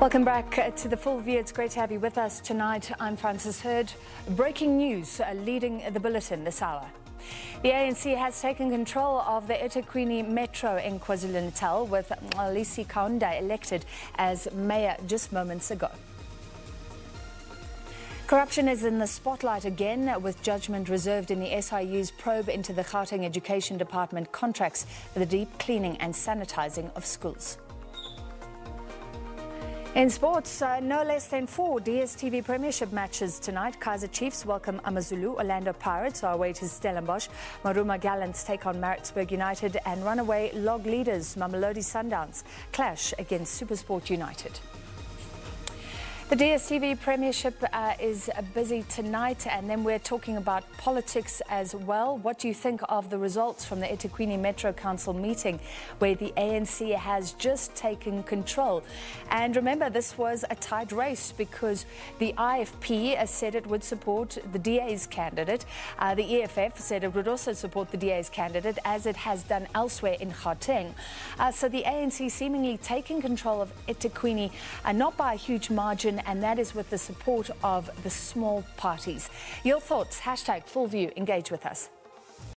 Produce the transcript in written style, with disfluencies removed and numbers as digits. Welcome back to The Full View. It's great to have you with us tonight. I'm Frances Hurd. Breaking news leading the bulletin this hour. The ANC has taken control of the eThekwini Metro in KwaZulu-Natal, with Mxolisi Kaunda elected as mayor just moments ago. Corruption is in the spotlight again, with judgment reserved in the SIU's probe into the Gauteng Education Department contracts for the deep cleaning and sanitising of schools. In sports, no less than 4 DSTV Premiership matches tonight. Kaizer Chiefs welcome Amazulu, Orlando Pirates are away to Stellenbosch, Marumo Gallants take on Maritzburg United, and runaway log leaders Mamelodi Sundowns clash against Supersport United. The DSTV Premiership is busy tonight, and then we're talking about politics as well. What do you think of the results from the eThekwini Metro Council meeting, where the ANC has just taken control? And remember, this was a tight race because the IFP said it would support the DA's candidate. The EFF said it would also support the DA's candidate, as it has done elsewhere in Gauteng. So the ANC seemingly taking control of eThekwini, not by a huge margin, and that is with the support of the small parties. Your thoughts, #FullView, engage with us.